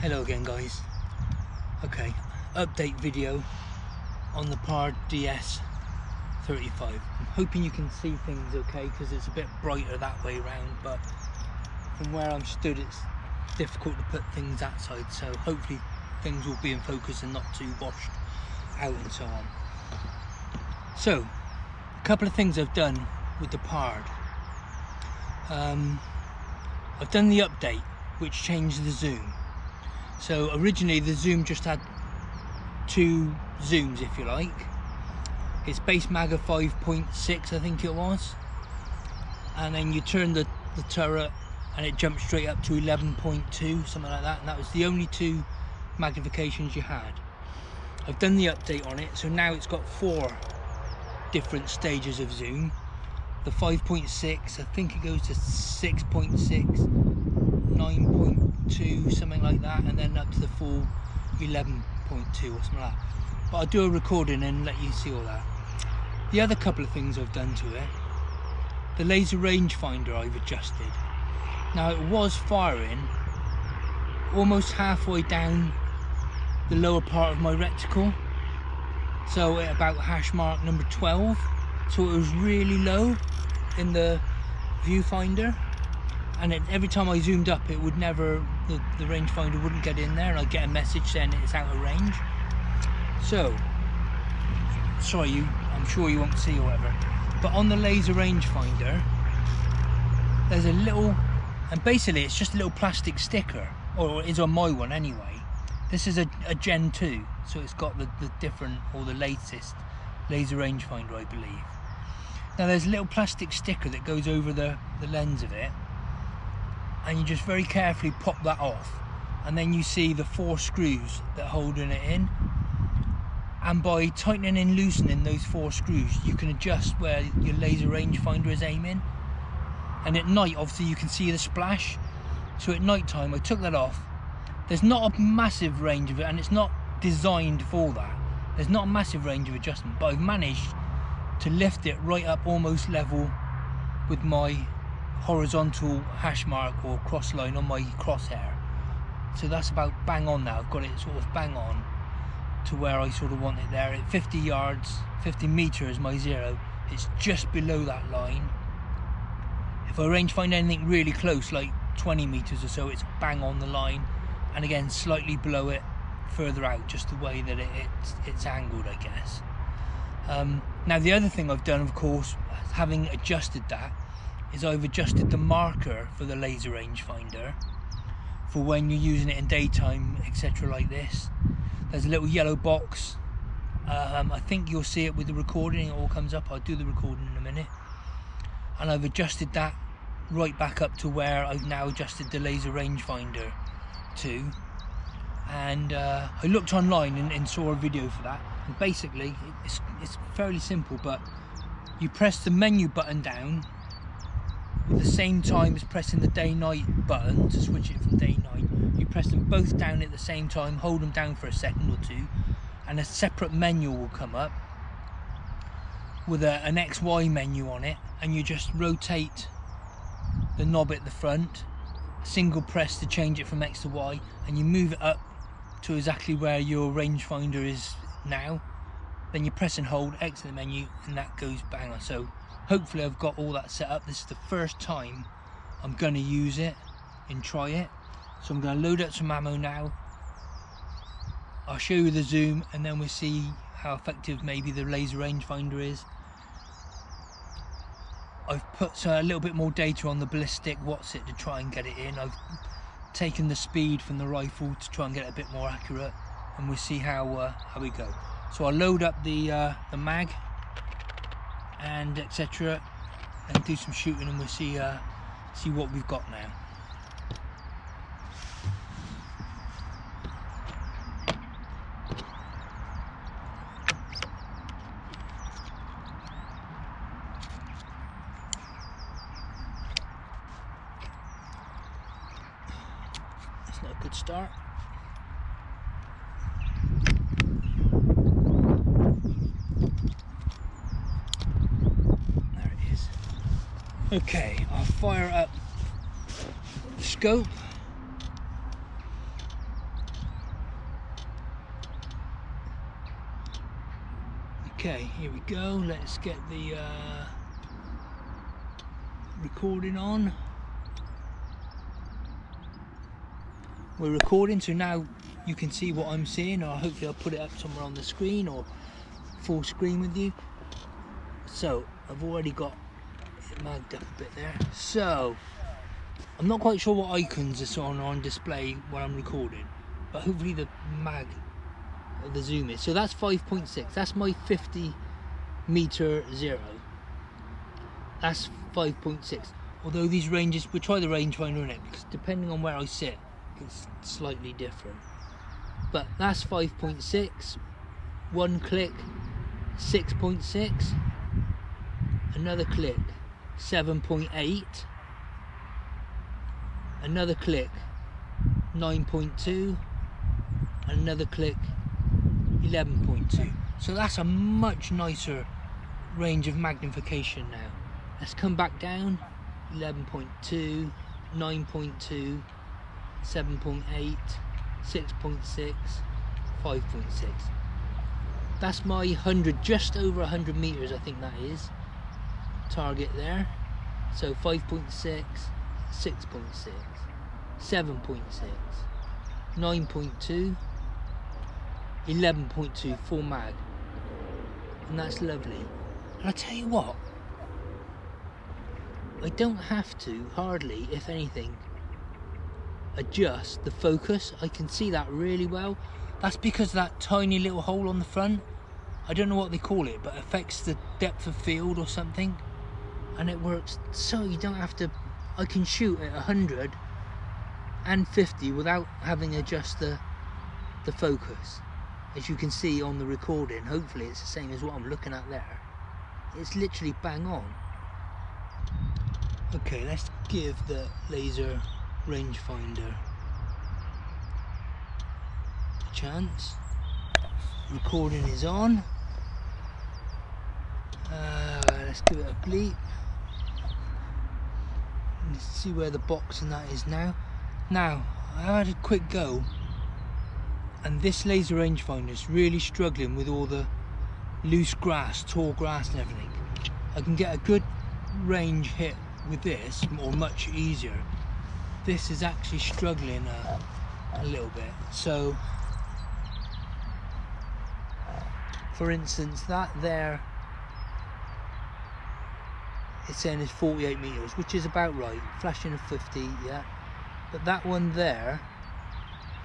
Hello again, guys. Okay, update video on the Pard DS35. I'm hoping you can see things okay because it's a bit brighter that way round, but from where I'm stood it's difficult to put things that side, so hopefully things will be in focus and not too washed out and so on. So a couple of things I've done with the Pard. I've done the update which changed the zoom. So originally the zoom just had two zooms, if you like. It's base mag of 5.6, I think it was, and then you turn the turret and it jumped straight up to 11.2, something like that, and that was the only two magnifications you had. I've done the update on it, so now it's got four different stages of zoom. The 5.6, I think it goes to 6.6, 9.2, something like that, and then up to the full 11.2 or something like that. But I'll do a recording and let you see all that. The other couple of things I've done to it, the laser rangefinder I've adjusted. Now it was firing almost halfway down the lower part of my reticle, so at about hash mark number 12, so it was really low in the viewfinder. And it, every time I zoomed up, it would never, the rangefinder wouldn't get in there, and I'd get a message saying it's out of range. So, sorry, I'm sure you won't see or whatever, but on the laser rangefinder, there's a little, and basically it's just a little plastic sticker, or it is on my one anyway. This is a Gen 2, so it's got the different, or the latest laser rangefinder, I believe. Now there's a little plastic sticker that goes over the lens of it, and you just very carefully pop that off, and then you see the four screws that holding it in, and by tightening and loosening those four screws you can adjust where your laser rangefinder is aiming. And at night obviously you can see the splash, so at night time I took that off. There's not a massive range of it, and it's not designed for that. There's not a massive range of adjustment, but I've managed to lift it right up almost level with my horizontal hash mark or cross line on my crosshair, so that's about bang on. Now I've got it sort of bang on to where I sort of want it there at 50 meters, my zero. It's just below that line. If I range find anything really close, like 20 meters or so, it's bang on the line, and again slightly below it further out, just the way that it's angled, I guess. Now the other thing I've done, of course, having adjusted that, is I've adjusted the marker for the laser rangefinder for when you're using it in daytime, etc. Like this, there's a little yellow box. I think you'll see it with the recording, it all comes up. I'll do the recording in a minute. And I've adjusted that right back up to where I've now adjusted the laser rangefinder to. And I looked online and saw a video for that, and basically it's fairly simple, but you press the menu button down at the same time as pressing the day-night button to switch it from day-night. You press them both down at the same time, hold them down for a second or two, and a separate menu will come up with an XY menu on it, and you just rotate the knob at the front, single press to change it from X to Y, and you move it up to exactly where your rangefinder is now. Then you press and hold, exit the menu, and that goes bang on. So hopefully I've got all that set up. This is the first time I'm going to use it and try it. So I'm going to load up some ammo now. I'll show you the zoom, and then we'll see how effective maybe the laser rangefinder is. I've put a little bit more data on the ballistic, what's it, to try and get it in. I've taken the speed from the rifle to try and get it a bit more accurate, and we'll see how we go. So I'll load up the mag and etc. and do some shooting, and we'll see what we've got now. That's not a good start. Okay, I'll fire up the scope, Okay, here we go. Let's get the recording on. We're recording, so now you can see what I'm seeing, or hopefully I'll put it up somewhere on the screen or full screen with you. So I've already got it mugged up a bit there. So I'm not quite sure what icons are on display when I'm recording, but hopefully the mag of the zoom is. So that's 5.6. That's my 50 meter zero. That's 5.6. Although these ranges, we'll try the rangefinder in it, because depending on where I sit, it's slightly different. But that's 5.6. One click, 6.6. Another click, 7.8. Another click, 9.2. Another click, 11.2. So that's a much nicer range of magnification now. Let's come back down, 11.2, 9.2, 7.8, 6.6, 5.6. That's my 100, just over 100 meters, I think that is, target there. So 5.6, 6.6, 7.6, 9.2, 11.2 full mag, and that's lovely. And I tell you what, I don't have to hardly, if anything, adjust the focus. I can see that really well. That's because that tiny little hole on the front, I don't know what they call it, but affects the depth of field or something, and it works. So you don't have to, I can shoot at 100 and 50 without having to adjust the focus. As you can see on the recording, hopefully it's the same as what I'm looking at there. It's literally bang on. Okay, let's give the laser rangefinder a chance. Recording is on. Let's give it a bleep. Let's see where the box and that is now. Now, I had a quick go, and this laser rangefinder is really struggling with all the loose grass, tall grass and everything. I can get a good range hit with this, or much easier. This is actually struggling a little bit. So for instance, that there, it's saying it's 48 meters, which is about right, flashing a 50, yeah. But that one there,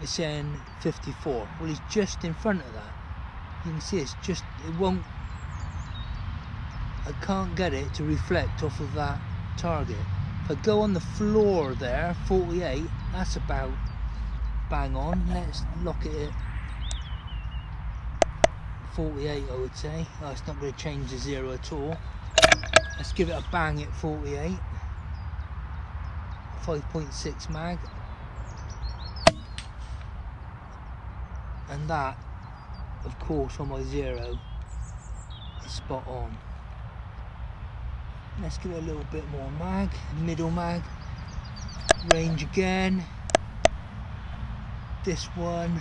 it's saying 54. Well, he's just in front of that. You can see it's just, it won't, I can't get it to reflect off of that target. If I go on the floor there, 48, that's about bang on. Let's lock it at 48, I would say. Oh, it's not going to change the zero at all. Let's give it a bang at 48. 5.6 mag. And that, of course, on my zero is spot on. Let's give it a little bit more mag, middle mag, range again. This one,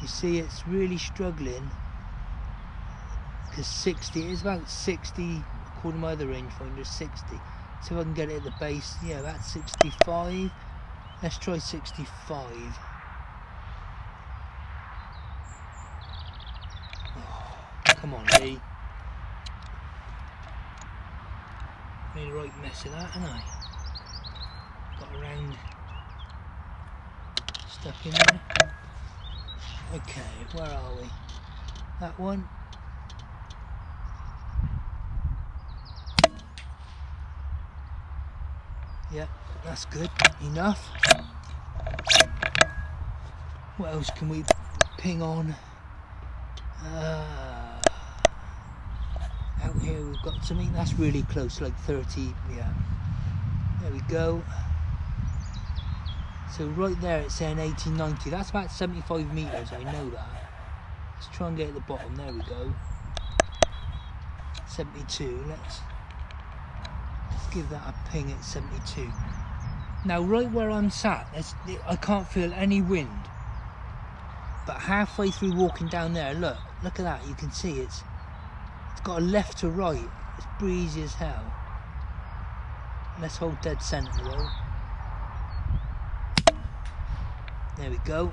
you see it's really struggling, because 60, it's about 60, according to my other rangefinder, 60. So if I can get it at the base, yeah, that's 65. Let's try 65. Come on, Lee. Made a right mess of that, haven't I? Got a round stuck in there. Okay, where are we? That one. Yeah, that's good. Enough. What else can we ping on? Out here we've got something that's really close, like 30, yeah, there we go. So right there it's saying 1890, that's about 75 meters, I know that. Let's try and get at the bottom, there we go, 72, let's give that a ping at 72. Now right where I'm sat, I can't feel any wind. But halfway through walking down there, look at that, you can see it's got a left to right. It's breezy as hell. Let's hold dead centre though. There we go.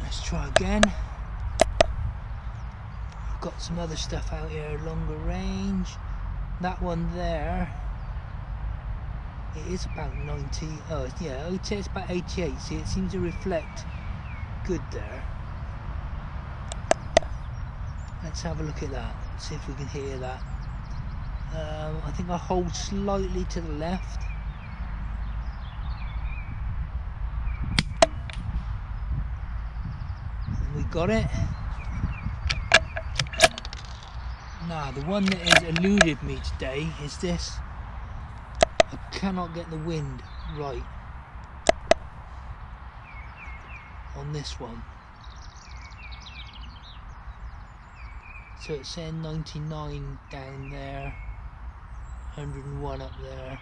Let's try again. I've got some other stuff out here, longer range. That one there, it is about 90. Oh yeah, it's about 88. See, it seems to reflect good there. Let's have a look at that, see if we can hear that. I think I hold slightly to the left. We got it. Now, the one that has eluded me today is this. I cannot get the wind right on this one. So it's saying 99 down there, 101 up there.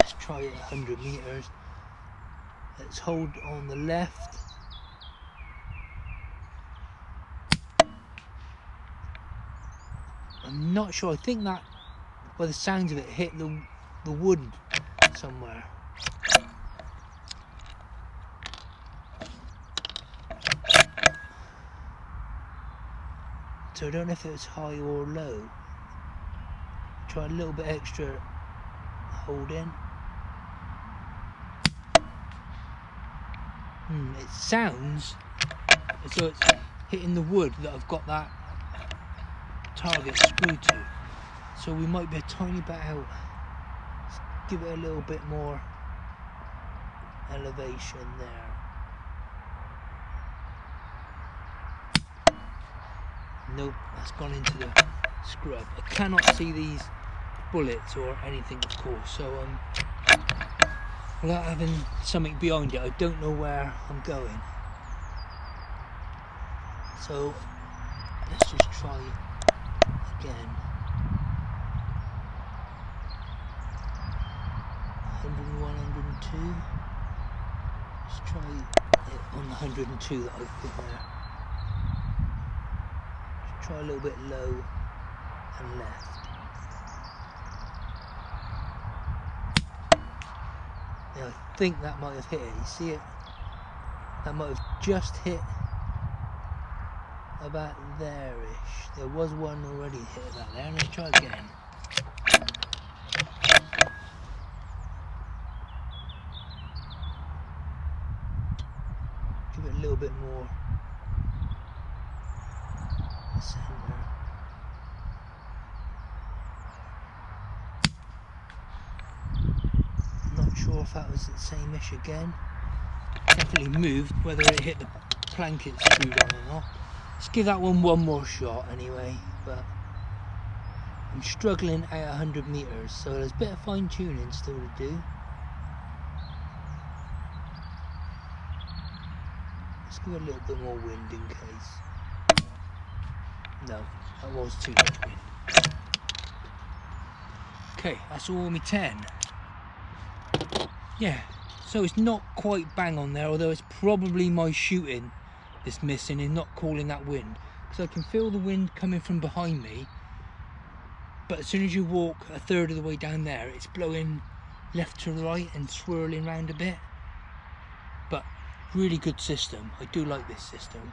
Let's try it 100 meters. Let's hold on the left. I'm not sure, I think that, by the sounds of it, hit the wood somewhere. So I don't know if it was high or low. Try a little bit extra hold in. It sounds as though it's hitting the wood that I've got that target screwed to. So we might be a tiny bit out. Let's give it a little bit more elevation there. Nope, that's gone into the scrub. I cannot see these bullets or anything, of course, so without having something behind it, I don't know where I'm going. So let's just try again. 101, 102. Let's try it on the 102 that I've put there. Try a little bit low and left. Now I think that might have hit it, you see it? That might have just hit about there-ish. There was one already hit about there, let's try again. Give it a little bit more. Not sure if that was the same ish again. Definitely moved, whether it hit the plank it's screwed on or not. Let's give that one more shot anyway, but I'm struggling at 100 meters, so there's a bit of fine tuning still to do. Let's give it a little bit more wind in case. No, that was too much wind. Okay, that's all my 10. Yeah, so it's not quite bang on there, although it's probably my shooting that's missing and not calling that wind. Because I can feel the wind coming from behind me, but as soon as you walk a third of the way down there, it's blowing left to right and swirling round a bit. But really good system. I do like this system.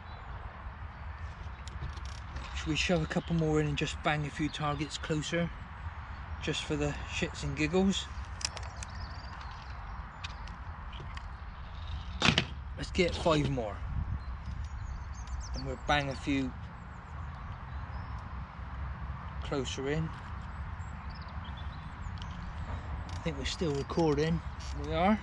Should we shove a couple more in and just bang a few targets closer, just for the shits and giggles? Let's get 5 more and we'll bang a few closer in. I think we're still recording. We are.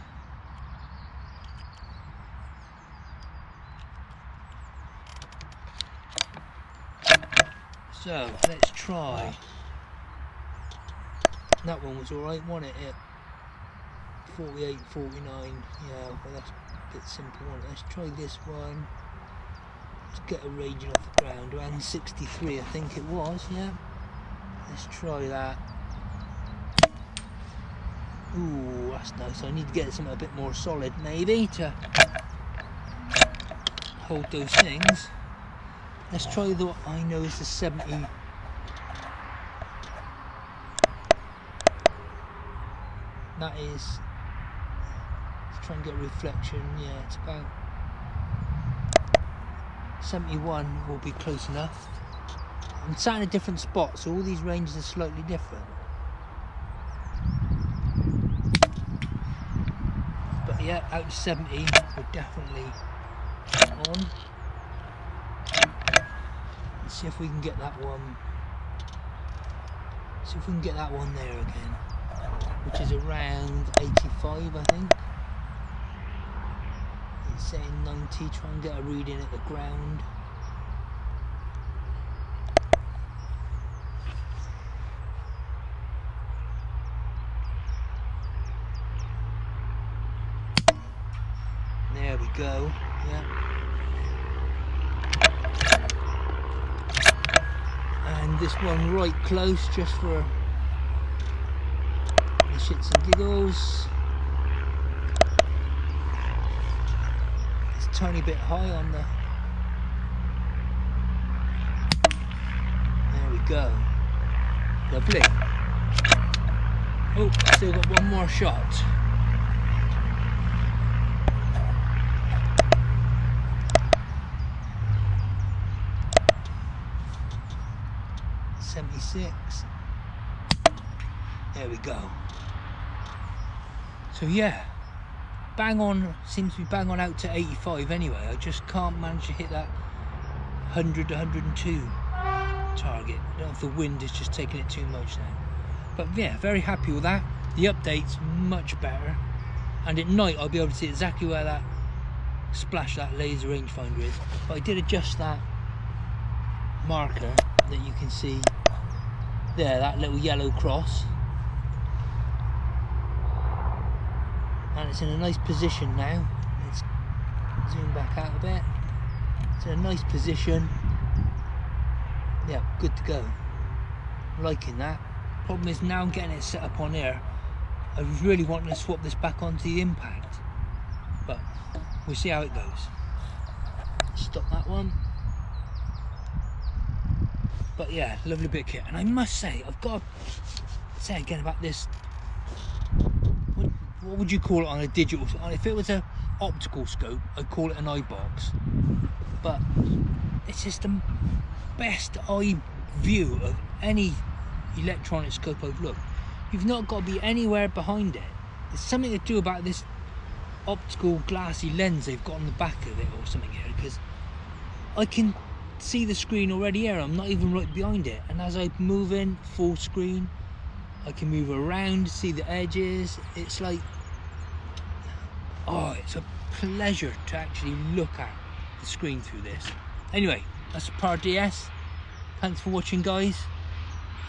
So let's try. That one was alright, wasn't it? 48, 49, yeah, well that's a bit simple, wasn't it? Let's try this one. Let's get a raging off the ground, around 63 I think it was, yeah. Let's try that. Ooh, that's nice. I need to get something a bit more solid maybe to hold those things. Let's try the what I know is the 70. That is, let's try and get a reflection. Yeah, it's about 71 will be close enough. I'm sat in a different spot, so all these ranges are slightly different. But yeah, out to 70, we're definitely on. Let's see if we can get that one. See if we can get that one there again, which is around 85, I think. It's saying 90, try and get a reading at the ground. There we go, yeah. And this one right close, just for the shits and giggles. It's a tiny bit high on the... There we go. Lovely. Oh, still got one more shot. There we go. So yeah, bang on, seems to be bang on out to 85 anyway. I just can't manage to hit that 100 to 102 target. I don't know if the wind is just taking it too much now, but yeah, very happy with that. The update's much better, and at night I'll be able to see exactly where that splash, that laser rangefinder is. But I did adjust that marker that you can see there, that little yellow cross, and it's in a nice position now. Let's zoom back out a bit. It's in a nice position. Yeah, good to go. I'm liking that. Problem is, now I'm getting it set up on air, I was really wanting to swap this back onto the Impact, but we'll see how it goes. Stop that one. But yeah, lovely bit of kit. And I must say, I've got to say again about this, what would you call it on a digital, if it was an optical scope, I'd call it an eye box. But it's just the best eye view of any electronic scope I've looked. You've not got to be anywhere behind it. There's something to do about this optical glassy lens they've got on the back of it or something here, because I can see the screen already here. I'm not even right behind it, and as I move in full screen I can move around, see the edges. It's like, oh, it's a pleasure to actually look at the screen through this. Anyway, that's Pard DS. Thanks for watching, guys,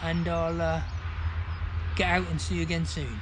and I'll get out and see you again soon.